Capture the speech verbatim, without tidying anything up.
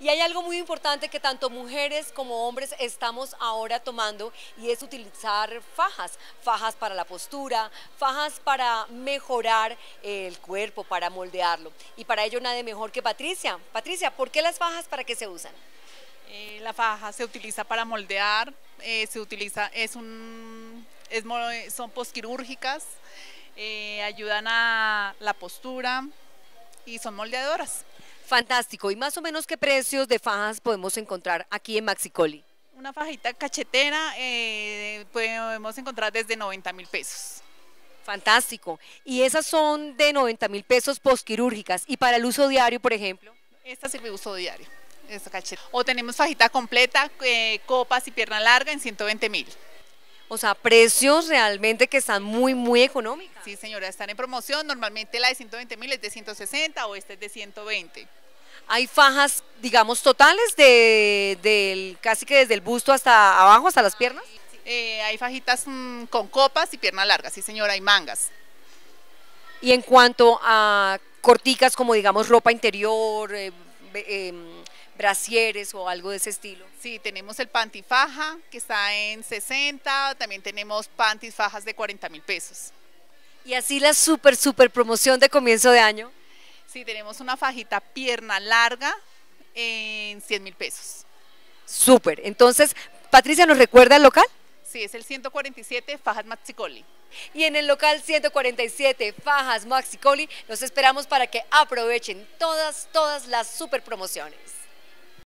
Y hay algo muy importante que tanto mujeres como hombres estamos ahora tomando, y es utilizar fajas, fajas para la postura, fajas para mejorar el cuerpo, para moldearlo. Y para ello nadie mejor que Patricia. Patricia, ¿por qué las fajas, para qué se usan? Eh, la faja se utiliza para moldear, eh, se utiliza, es un, es, son posquirúrgicas, eh, ayudan a la postura y son moldeadoras. Fantástico. ¿Y más o menos qué precios de fajas podemos encontrar aquí en MaxiColi? Una fajita cachetera eh, podemos encontrar desde noventa mil pesos. Fantástico. ¿Y esas son de noventa mil pesos posquirúrgicas? ¿Y para el uso diario, por ejemplo? Esta sirve de uso diario. Esta cacheta. O tenemos fajita completa, eh, copas y pierna larga en ciento veinte mil. O sea, precios realmente que están muy, muy económicas. Sí, señora, están en promoción. Normalmente la de ciento veinte mil es de ciento sesenta o esta es de ciento veinte. Hay fajas, digamos, totales, de, de, casi que desde el busto hasta abajo, hasta las piernas. Eh, hay fajitas mmm, con copas y pierna larga, sí, señora, hay mangas. Y en cuanto a corticas, como digamos ropa interior, eh, eh, brasieres o algo de ese estilo. Sí, tenemos el pantifaja que está en sesenta, también tenemos pantifajas de cuarenta mil pesos. Y así la super, super promoción de comienzo de año. Sí, tenemos una fajita pierna larga en cien mil pesos. Súper. Entonces, Patricia, ¿nos recuerda el local? Sí, es el ciento cuarenta y siete Fajas MaxiColi. Y en el local ciento cuarenta y siete Fajas MaxiColi los esperamos para que aprovechen todas, todas las super promociones.